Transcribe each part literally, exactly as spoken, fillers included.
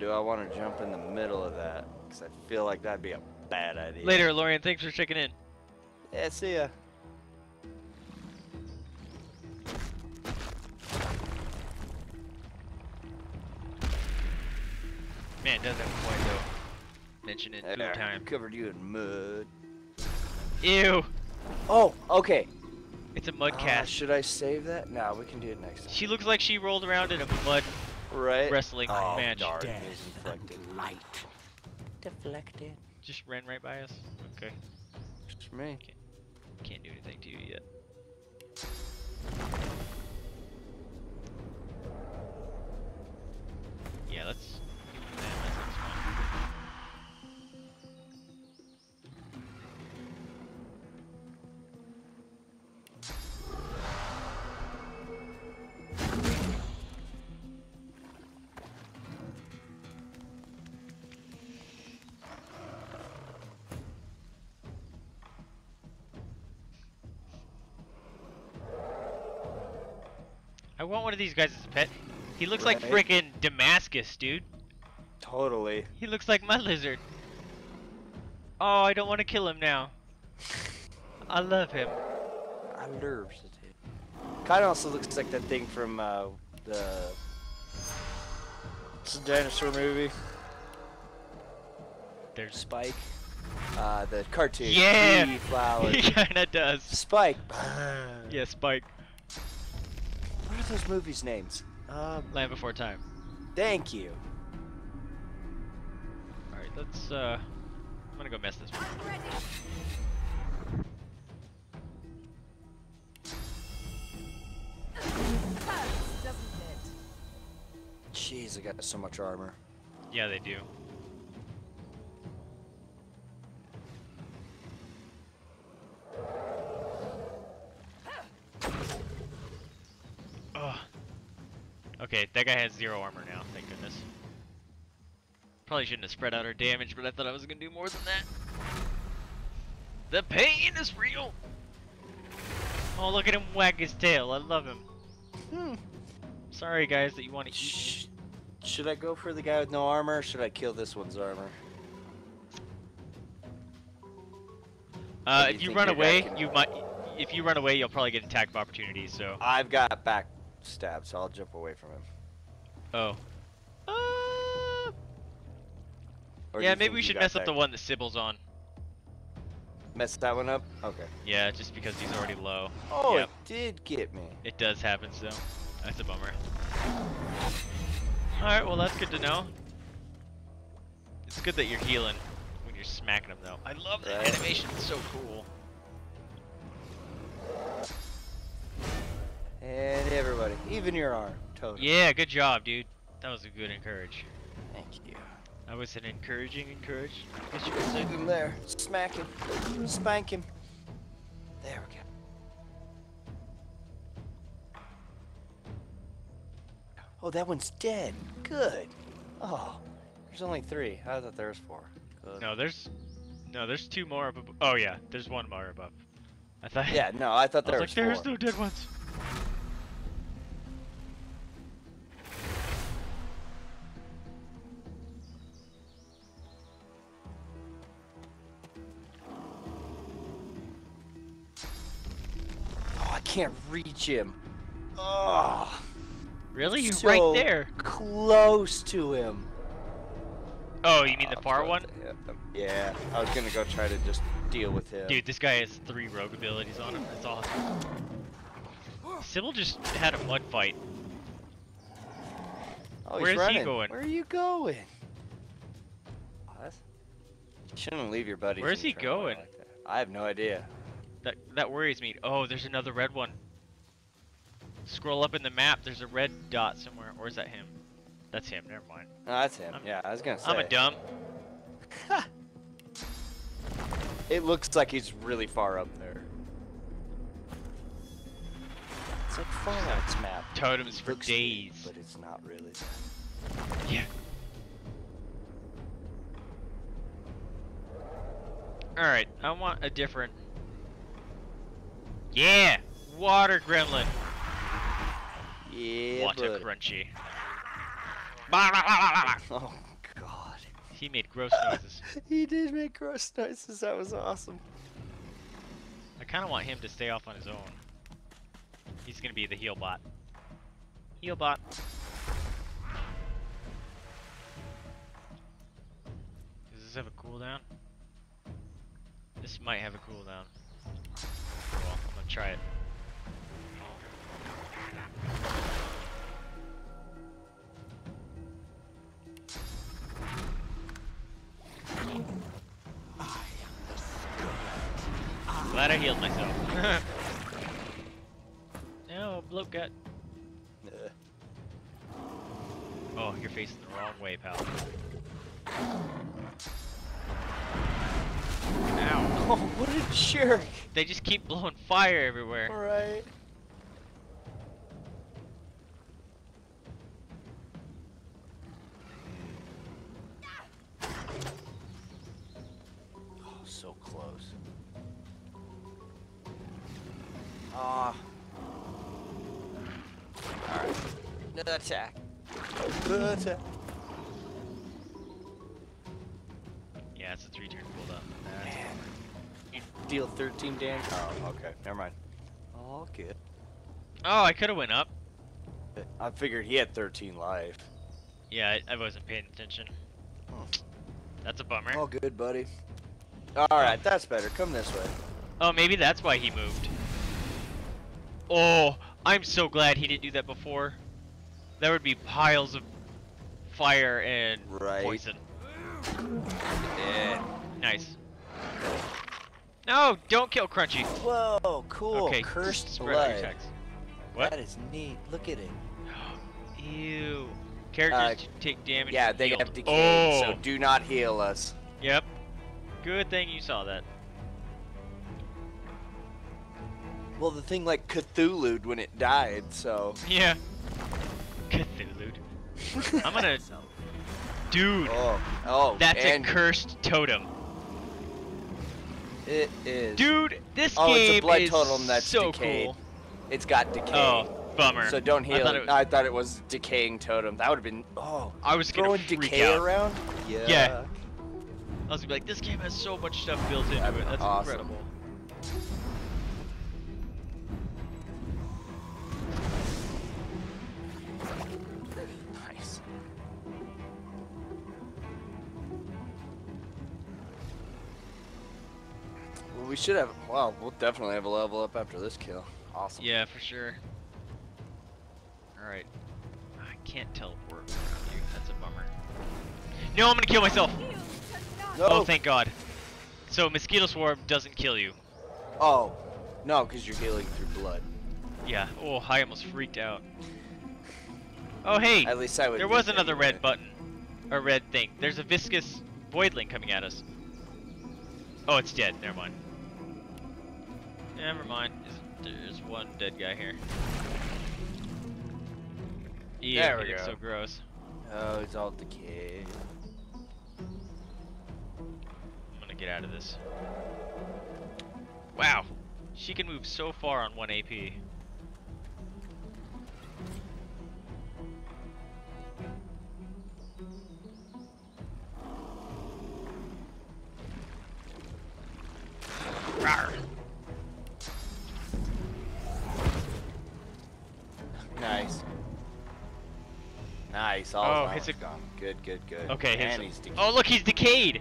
do I want to jump in the middle of that? Because I feel like that'd be a bad idea. Later, Lorian. Thanks for checking in. Yeah, see ya. Man, it does have a point, though. Mention it two times. Covered you in mud. Ew. Oh, okay. It's a mud cast. Uh, should I save that? No, we can do it next time. She looks like she rolled around in a mud right? wrestling oh, match. Dark. Deflected. Light. Deflected. Just ran right by us? Okay. Just me. Can't, can't do anything to you yet. Yeah, let's... I want one of these guys as a pet. He looks right. like frickin' Damascus, dude. Totally. He looks like Mud Lizard. Oh, I don't want to kill him now. I love him. I love it. Kind of also looks like that thing from uh, the it's a dinosaur movie. There's Spike. Uh, the cartoon. Yeah. He kind of does. Spike. Yeah, Spike. What are those movies' names? Um, Land Before Time. Thank you. All right, let's. Uh, I'm gonna go mess this one. Jeez, I got so much armor. Yeah, they do. Okay, that guy has zero armor now, thank goodness. Probably shouldn't have spread out our damage, but I thought I was gonna do more than that. The pain is real! Oh, look at him wag his tail, I love him. Hmm. Sorry guys that you want to eat me. Should I go for the guy with no armor, or should I kill this one's armor? Uh, if you run away, you might... If you run away, you'll probably get attack of opportunity, so... I've got back... Stab, so I'll jump away from him. Oh. Uh... Yeah, maybe we should mess up the one that Sybil's on. Mess that one up? Okay. Yeah, just because he's already low. Oh, yep. It did get me. It does happen, so that's a bummer. Alright, well that's good to know. It's good that you're healing when you're smacking him, though. I love that right. animation, it's so cool. And everybody, even your arm, totally. Yeah, good job, dude. That was a good encourage. Thank you. I was an encouraging encourage. Get your him there. Smack him. Spank him. There we go. Oh, that one's dead. Good. Oh, there's only three. I thought there was four. Good. No, there's, no, there's two more up above. Oh yeah, there's one more above. I thought. Yeah, no, I thought there I was, was like, four. There's no dead ones. Can't reach him. Oh, really? You're so right there. Close to him. Oh, you mean oh, the far one? Yeah, I was gonna go try to just deal with him. Dude, this guy has three rogue abilities on him. That's awesome. Sybil just had a mud fight. Oh, he's Where's running. he going? Where are you going? What? You shouldn't leave your buddy. Where's he going? Like that. I have no idea. That, that worries me. Oh, there's another red one. Scroll up in the map. There's a red dot somewhere. Or is that him? That's him. Never mind. No, that's him. I'm, yeah, I was going to say. I'm a dumb. It looks like he's really far up there. It's like Fallout's map. Totems for days. Good, but it's not really that. Yeah. Alright, I want a different... Yeah! Water gremlin! Yeah, Water buddy. crunchy. Bah, bah, bah, bah, bah. Oh, he made gross noises. He did make gross noises. That was awesome. I kind of want him to stay off on his own. He's going to be the heal bot. Heal bot. Does this have a cooldown? This might have a cooldown. Well, I'm going to try it. Glad I healed myself. Oh, bloke got. Oh, you're facing the wrong way, pal. Ow. Oh, what a jerk! They just keep blowing fire everywhere. Alright. Aw. Alright. Attack. Attack. Yeah, it's a three turn cooldown. That's Man. You deal thirteen damage? Oh, okay. Never mind. All good. Oh, I could have went up. I figured he had thirteen life. Yeah, I, I wasn't paying attention. Oh. That's a bummer. All good, buddy. Alright, that's better. Come this way. Oh, maybe that's why he moved. Oh, I'm so glad he didn't do that before. There would be piles of fire and right. poison. Yeah. Nice. No, don't kill Crunchy. Whoa, cool. Okay, cursed spread attacks. What? That is neat. Look at it. Ew. Characters uh, take damage. Yeah, they have decayed, oh. so do not heal us. Yep. Good thing you saw that. Well, the thing like Cthulhu'd when it died, so. Yeah. Cthulhu'd. I'm gonna. Dude. Oh. Oh. That's and... a cursed totem. It is. Dude, this oh, game it's a blood is totem that's so decayed. Cool. It's got decay. Oh, bummer. So don't heal. I thought it was, I thought it was decaying totem. That would have been. Oh. I was gonna throwing freak decay out. Around. Yeah. Yeah. I was gonna be like, this game has so much stuff built into it. That's awesome. Incredible. We should have. Wow, we'll definitely have a level up after this kill. Awesome. Yeah, for sure. Alright. I can't teleport around you. That's a bummer. No, I'm gonna kill myself! No. Oh, thank God. So, Mosquito Swarm doesn't kill you. Oh. No, because you're healing through blood. Yeah. Oh, I almost freaked out. Oh, hey! At least I would. There was another red it. button. Or red thing. There's a viscous voidling coming at us. Oh, it's dead. Never mind. Never mind. There's one dead guy here. Yeah, there we go. It's so gross. Oh, it's all decayed. I'm gonna get out of this. Wow, she can move so far on one A P. Nice. Nice. All oh, it's a gone. Good, good, good. Okay, and he's decayed. Oh, look, he's decayed.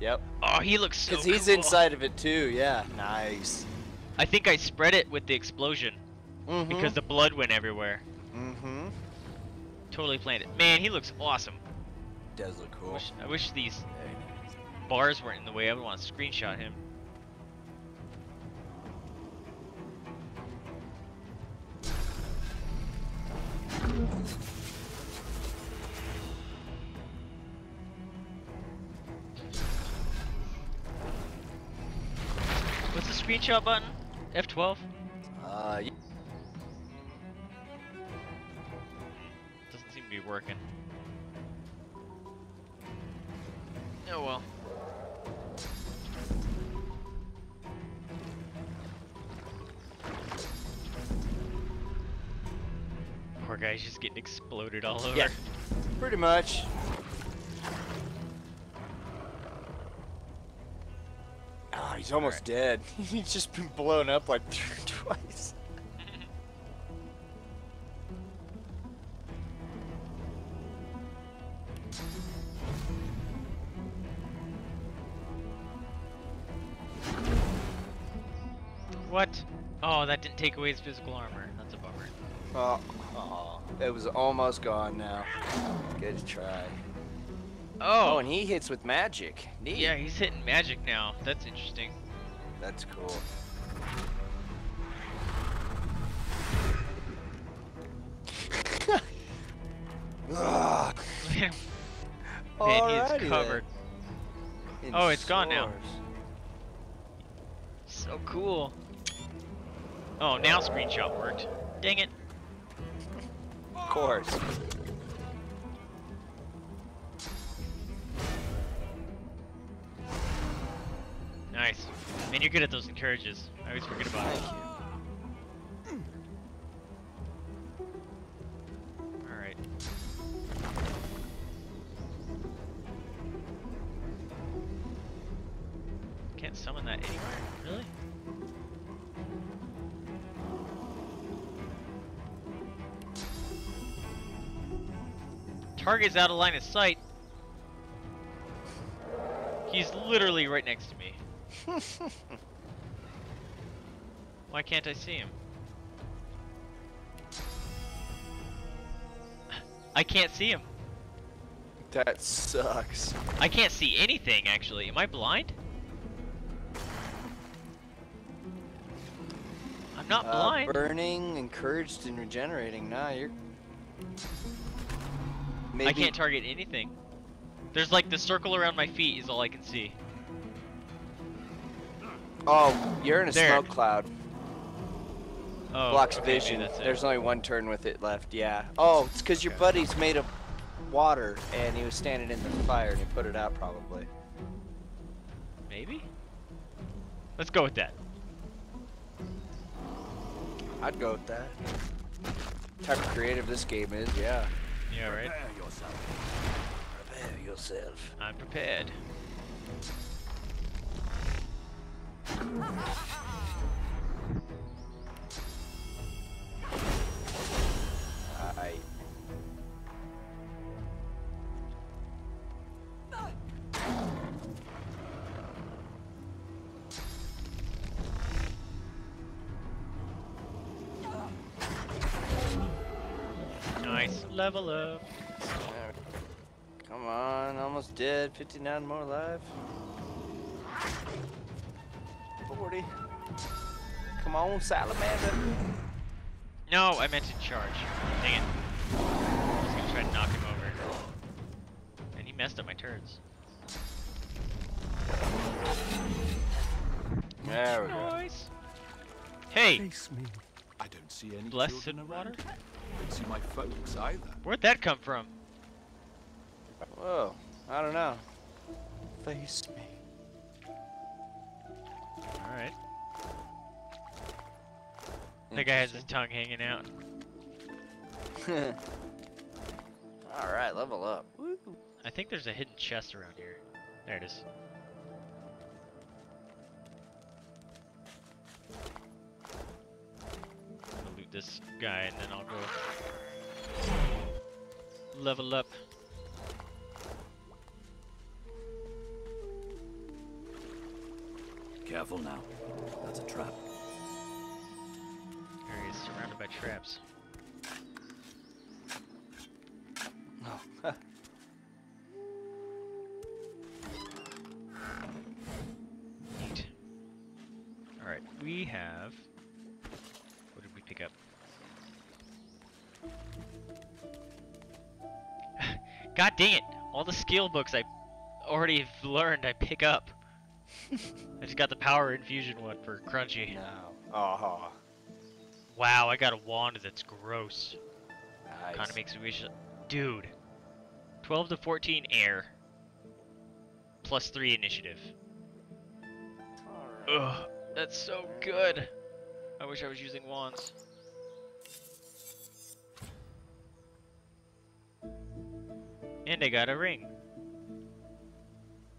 Yep. Oh, he looks so. Because cool. he's inside of it too. Yeah. Nice. I think I spread it with the explosion mm-hmm. because the blood went everywhere. Mm-hmm. Totally planned it. Man, he looks awesome. Does look cool. I wish, I wish these bars weren't in the way. I would want to screenshot him. What's the screenshot button? F twelve? Uh, yeah. Doesn't seem to be working. Oh well. Poor guy's just getting exploded all over. Yeah, pretty much. He's almost dead. He's just been blown up like twice. What? Oh, that didn't take away his physical armor. That's a bummer. Oh, oh, it was almost gone now. Good try. Oh. Oh, and he hits with magic. Neat. Yeah, he's hitting magic now. That's interesting. That's cool. Ugh. Man, he's covered. Oh, it's gone now. So cool. Oh, now screenshot worked. Dang it. Of course. Nice. Man, you're good at those encourages. I always forget about it. Thank you. Alright. Can't summon that anywhere. Really? Target's out of line of sight. He's literally right next to me. Why can't I see him? I can't see him. That sucks. I can't see anything, actually. Am I blind? I'm not uh, blind. Burning, encouraged, and regenerating. Nah, you're... Maybe... I can't target anything. There's like the circle around my feet is all I can see. Oh, you're in a there. Smoke cloud. Oh, blocks okay, vision. There's only one turn with it left, yeah. Oh, it's because okay. your buddy's made of water and he was standing in the fire and he put it out probably. Maybe? Let's go with that. I'd go with that. Type of creative this game is, yeah. Yeah, right? Prepare yourself. Prepare yourself. I'm prepared. I... Nice. Level up. Come on, almost dead. fifty-nine more alive. forty. Come on, salamander. No, I meant to charge. Dang it. I was gonna try to knock him over. And he messed up my turns. There we go. Nice. Hey! Me. I don't see any blessed water. I don't see my folks either. Where'd that come from? Whoa, I don't know. Face me. Alright. That guy has his tongue hanging out. Alright, level up. Woo. I think there's a hidden chest around here. There it is. I'll loot this guy and then I'll go level up. Careful now. That's a trap. There he is, surrounded by traps. Oh. Neat. Alright, we have... What did we pick up? God dang it! All the skill books I already have learned I pick up. I just got the power infusion one for Crunchy. No. Oh. Wow, I got a wand that's gross. Nice. Kind of makes me wish. Dude. twelve to fourteen air. Plus three initiative. Right. Ugh, that's so good. I wish I was using wands. And I got a ring.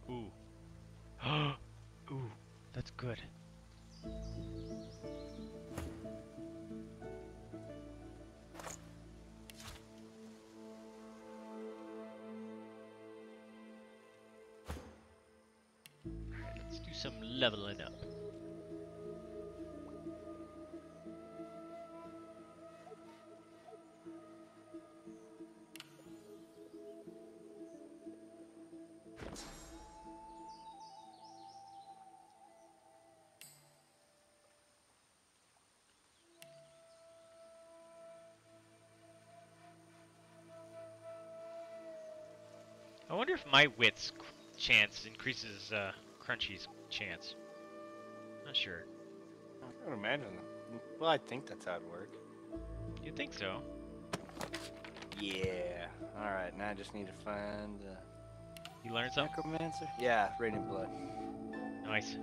Ooh. Ooh, That's good. Let's do some leveling up. I wonder if my wits chance increases uh, Crunchy's chance. Not sure. I would imagine. Well, I think that's how it'd work. You think so? Yeah. All right. Now I just need to find. Uh, you learned something? Necromancer? Yeah, Radiant Blood. Nice.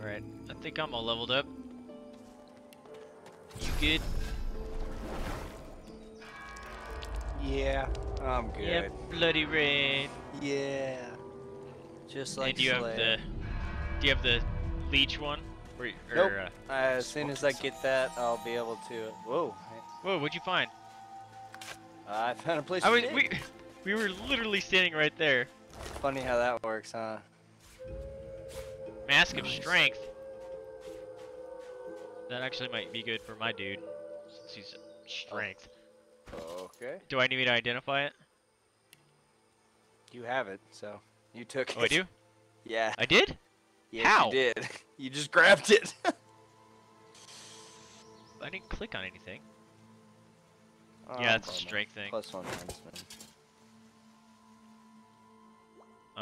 Alright, I think I'm all leveled up. You good? Yeah, I'm good. Yeah, bloody rain. Yeah. Just like. And do you slay. have the? Do you have the leech one? Or, nope. Or, uh, uh, as soon as I get that, I'll be able to. Whoa. Whoa! What'd you find? Uh, I found a place. I was, we we were literally standing right there. Funny how that works, huh? Mask of Strength. That actually might be good for my dude, since he's strength. Oh. Okay. Do I need me to identify it? You have it, so you took it. Oh, I do? Yeah. I did? Yes, how? You did. You just grabbed it. I didn't click on anything. Oh, yeah, that's a strength thing. Plus one.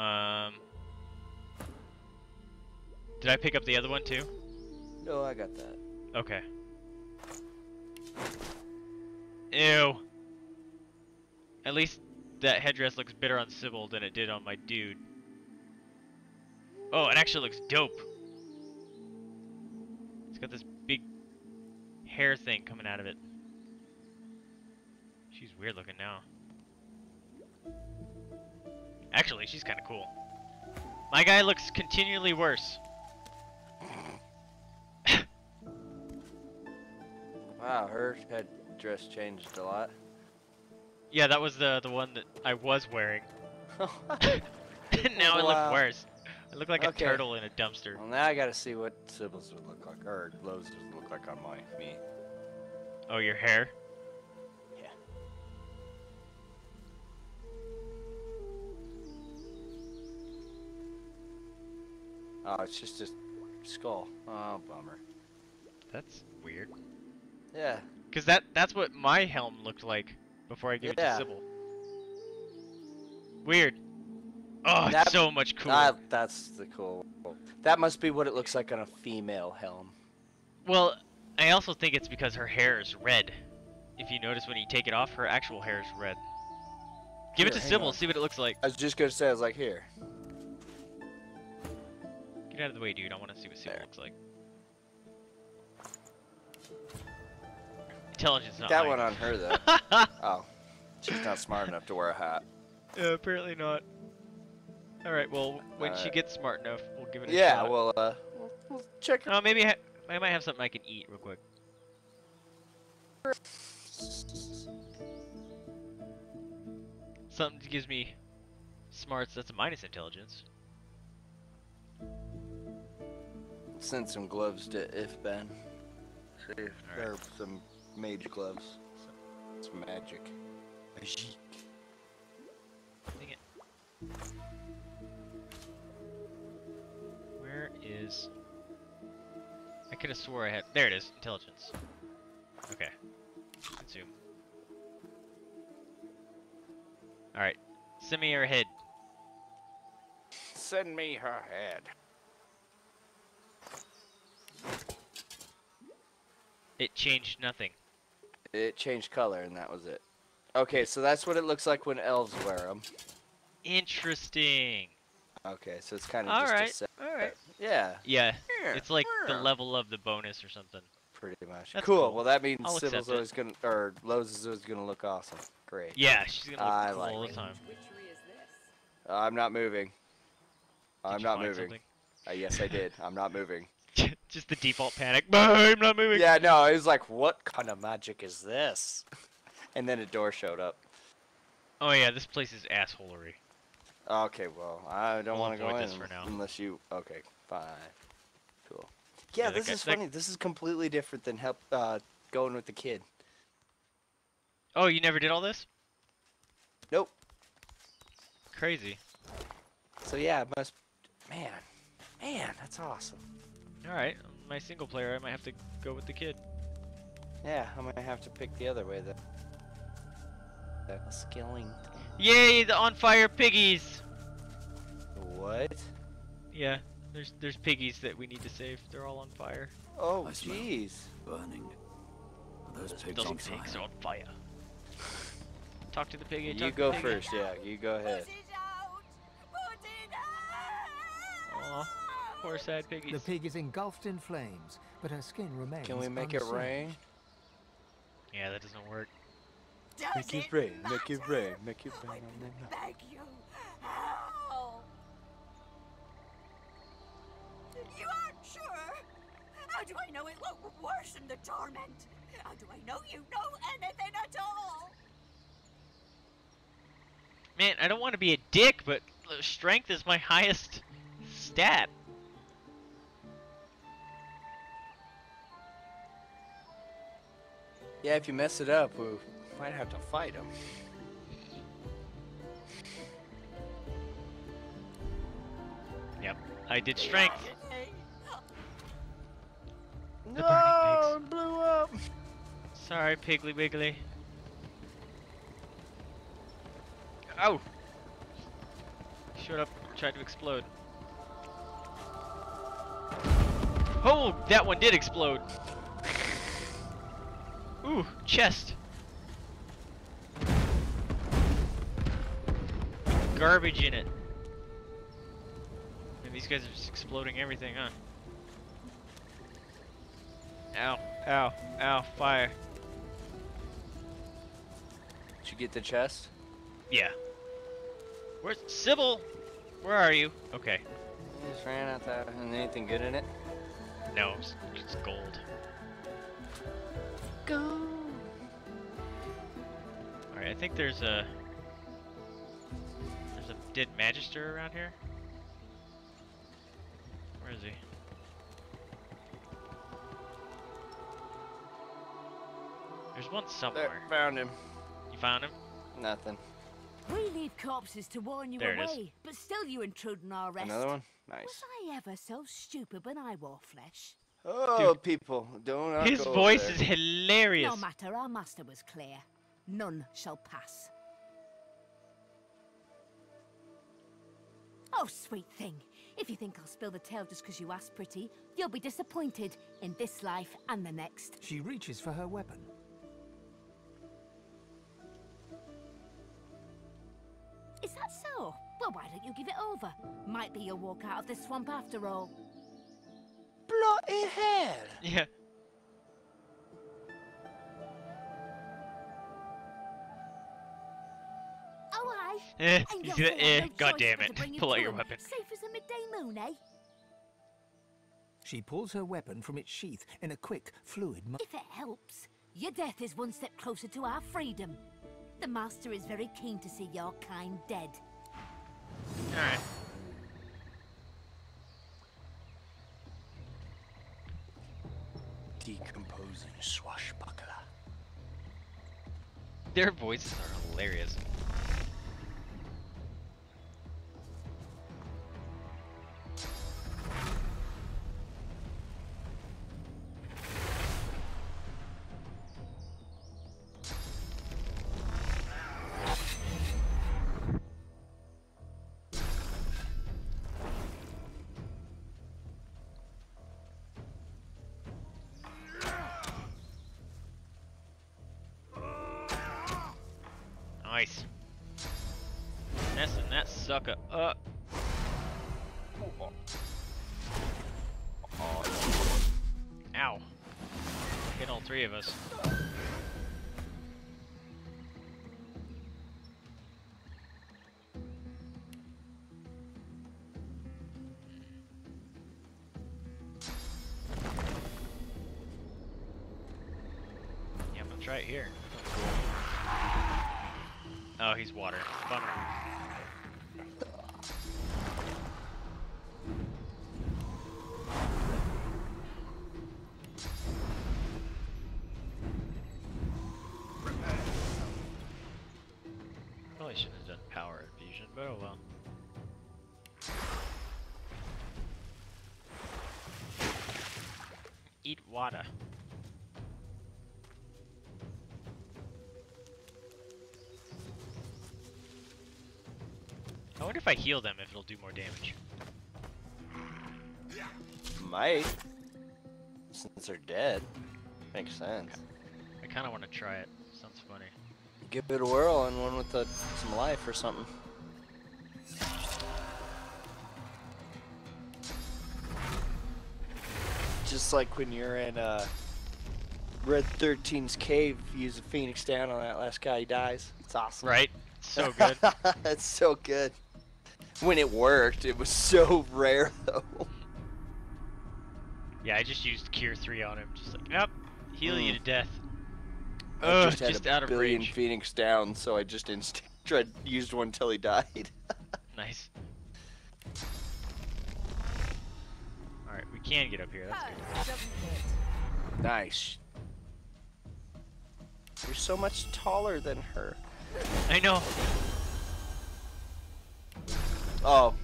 Um. Did I pick up the other one too? No, I got that. Okay. Ew. At least that headdress looks better on Sybil than it did on my dude. Oh, it actually looks dope. It's got this big hair thing coming out of it. She's weird looking now. Actually, she's kind of cool. My guy looks continually worse. Wow, her head dress changed a lot. Yeah, that was the the one that I was wearing. Now wow. I look worse. I look like okay. a turtle in a dumpster. Well, now I gotta see what Sybil's would look like, or Lowe's would look like on my me. Oh, your hair? Yeah. Oh, it's just a skull. Oh, bummer. That's weird. Yeah. Cause that that's what my helm looked like before I gave yeah. it to Sybil. Weird. Oh, that, it's so much cooler. That, that's the cool. That must be what it looks like on a female helm. Well, I also think it's because her hair is red. if you notice when you take it off, her actual hair is red. Give here, it to Sybil and see what it looks like. I was just gonna say, I was like, here. Get out of the way, dude. I want to see what Sybil there. looks like. Intelligence not That like. one on her, though. Oh. She's not smart enough to wear a hat. Yeah, apparently not. Alright, well, when All she right. gets smart enough, we'll give it a yeah, shot. Yeah, well, uh, we'll, we'll check her. Oh, maybe ha I might have something I can eat real quick. Something that gives me smarts. That's a minus intelligence. Send some gloves to Ifban. See if there are some mage gloves. Some magic. Magic. Dang it. Where is... I could have swore I had... There it is. Intelligence. Okay. Let's zoom. Alright. Send me her head. Send me her head. It changed nothing. It changed color and that was it. Okay, so that's what it looks like when elves wear them. Interesting. Okay, so it's kind of all just right. a set. All right. Yeah. Yeah. Yeah. It's like yeah. the level of the bonus or something. Pretty much. That's cool. cool. Well, that means I'll Sybil's always going to, or Lowe's is always going to look awesome. Great. Yeah, she's going to look I cool like all it. the time. Which tree is this? Uh, I'm not moving. Did I'm not moving. Uh, yes, I did. I'm not moving. Just the default panic. I'm not moving. Yeah, no, it was like, what kind of magic is this? And then a door showed up. Oh yeah, this place is assholery. Okay, well, I don't want to go in this for now. Unless you... Okay, fine. Cool. Yeah, yeah this guy, is funny. That... This is completely different than help uh, going with the kid. Oh, you never did all this? Nope. Crazy. So yeah, it must... Man. Man, that's awesome. Alright, my single player, I might have to go with the kid. Yeah, I might have to pick the other way then. Skilling. Yay, the on fire piggies! What? Yeah, there's there's piggies that we need to save. They're all on fire. Oh, jeez. Burning. Those pigs, Those on, pigs fire. on fire. Talk to the piggy. You talk go to the piggy. first, yeah. You go ahead. Put it out. Put it out. Aww, poor sad piggies. The pig is engulfed in flames, but her skin remains. Can we make unsinged. it rain? Yeah, that doesn't work. Does make it, it rain, matter? make it rain, make it rain. I beg you, how? You aren't sure? How do I know it won't worsen the torment? How do I know you know anything at all? Man, I don't want to be a dick, but strength is my highest stat. Yeah, if you mess it up, we'll... Might have to fight him. Yep, I did strength. The no, it blew up. Sorry, Piggly Wiggly. Ow! Showed up, tried to explode. Oh, that one did explode. Ooh, chest. Garbage in it. And these guys are just exploding everything, huh? Ow, ow, ow, fire. Did you get the chest? Yeah. Where's Sybil? Where are you? Okay. I just ran out there. Isn't anything good in it? No, it's just gold. Gold. Alright, I think there's a. Dead Magister around here? Where is he? There's one somewhere. There, found him. You found him? Nothing. We leave corpses to warn you there away, but still you intrude on our rest. Another one? Nice. Was I ever so stupid when I wore flesh? Oh, Dude. people, don't His go voice there. is hilarious. No matter, our master was clear. None shall pass. Oh, sweet thing. If you think I'll spill the tale just because you asked pretty, you'll be disappointed in this life and the next. She reaches for her weapon. Well, why don't you give it over? Might be your walk out of this swamp after all. Bloody hell! Yeah. Oh, aye. Eh, you did it, eh, God damn it. Pull out your weapon. Safe as a midday moon, eh? She pulls her weapon from its sheath in a quick, fluid mo- If it helps, your death is one step closer to our freedom. The master is very keen to see your kind dead. Alright. Decomposing swashbuckler. Their voices are hilarious. Nice. Messing that sucker up. Oh. Oh. Ow. Hit all three of us. Yeah, I'm gonna try it here. Oh, he's water. Bummer. Probably shouldn't have done power infusion, but oh well. Eat water. I wonder if I heal them if it'll do more damage. Might. Since they're dead. Makes sense. I kinda wanna try it. Sounds funny. Give it a whirl and one with a, some life or something. Just like when you're in uh, Red thirteen's cave, you use a Phoenix down on that last guy, he dies. It's awesome. Right? So good. That's so good. When it worked, it was so rare though. Yeah, I just used Cure three on him, just like, yep, heal mm. you to death. I Ugh, just, had just a out of billion range. Phoenix down, so I just inst tried used one till he died. Nice. All right, we can get up here. That's good. Nice. You're so much taller than her. I know. Oh,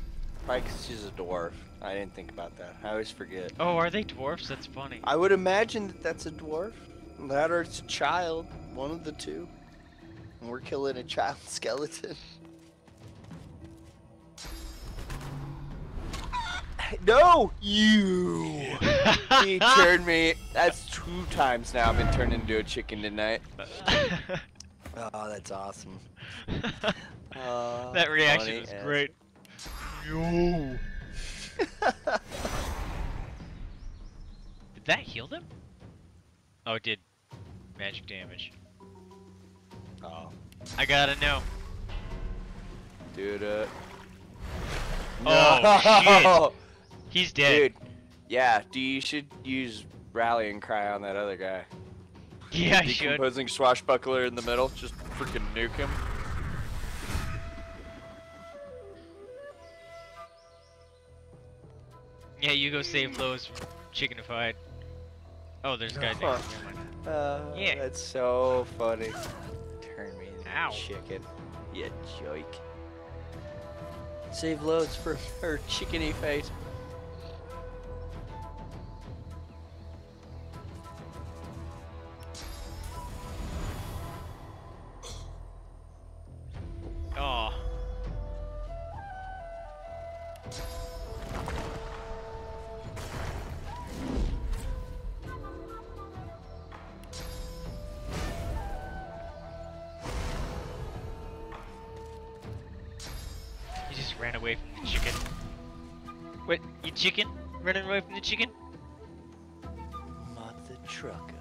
right, because she's a dwarf. I didn't think about that. I always forget. Oh, are they dwarfs? That's funny. I would imagine that that's a dwarf. That or it's a child. One of the two. And we're killing a child skeleton. No! You! He turned me. That's two times now I've been turned into a chicken tonight. Oh, that's awesome. uh, that reaction was great. Yo. Did that heal them? Oh, it did magic damage. Oh. I gotta know. Dude, uh... No. Oh, shit! He's dead. Dude, yeah, do you should use Rally and Cry on that other guy. Yeah, I should. Decomposing swashbuckler in the middle, just freaking nuke him. Yeah, you go save Lowe's chickenified. Oh, there's a guy there. Oh, uh, yeah. That's so funny. Turn me into Ow. chicken. Yeah, joke. Save Lowe's for her chickeny face. Oh. just ran away from the chicken. What? You chicken? Running away from the chicken? Mother trucker.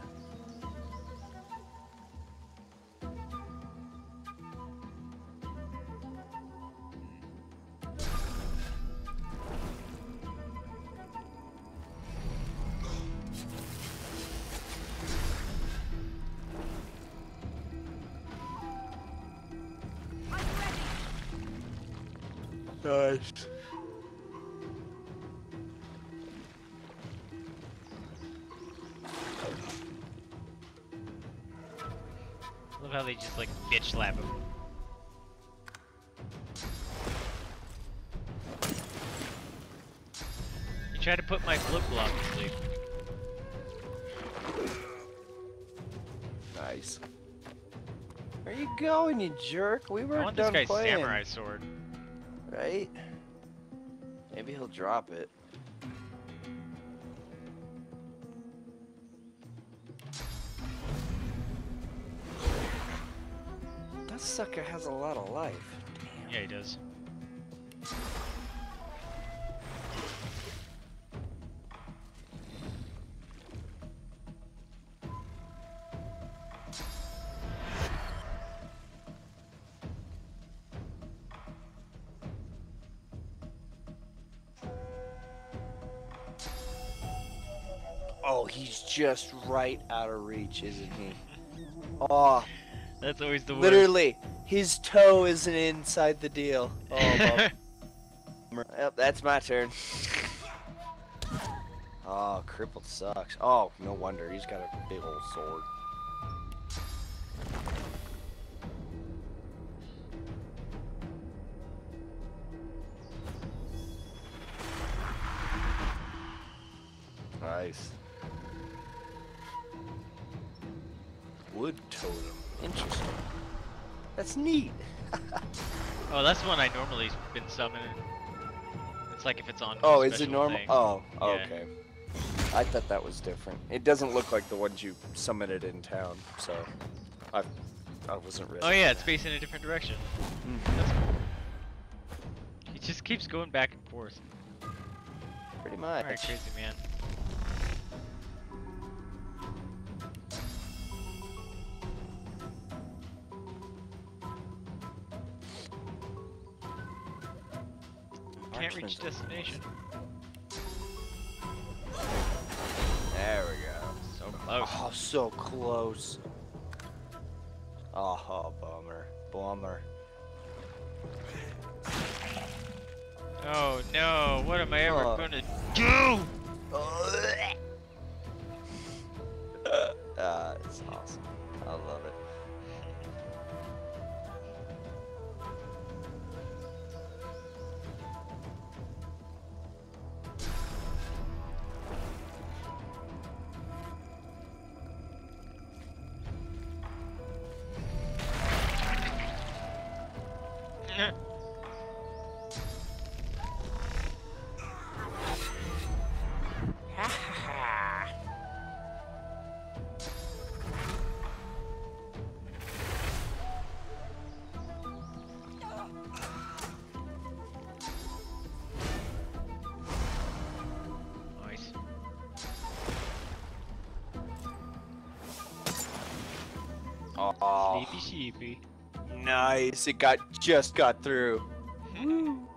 Nice. I love how they just like bitch slap him. You tried to put my flip-flop to sleep. Nice. Where are you going, you jerk? We were done playing. I want this guy's samurai sword. Right? Maybe he'll drop it. That sucker has a lot of life. Damn. Yeah, he does. Oh, he's just right out of reach, isn't he? Oh, that's always the worst. Literally, his toe isn't inside the deal. Oh, yep, that's my turn. Oh, crippled sucks. Oh, no wonder he's got a big old sword. Nice. Wood totem. Interesting. That's neat. Oh, that's one I normally been summoning. It's like if it's on. Oh, is it normal? Thing. Oh, oh yeah. Okay. I thought that was different. It doesn't look like the ones you summoned in town, so I, I wasn't ready. Oh yeah, it's facing a different direction. Mm. That's cool. It just keeps going back and forth. Pretty much. All right, crazy man. Can't reach destination. There we go. So close. Oh, so close. Oh, bummer. Bummer. Oh no, what am I ever oh. gonna do? Ah, it's awesome. I love it. Oh, sleepy sheepy. Nice, it got just got through. Woo.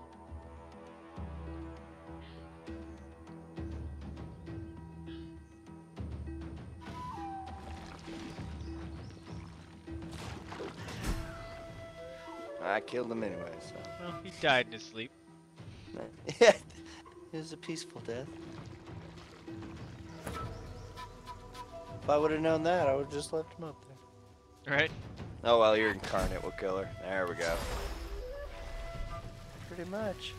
I killed him anyway, so. Well, he died in his sleep. It was a peaceful death. If I would have known that, I would have just left him up there. Right. Oh well, your incarnate will kill her. There we go. Pretty much.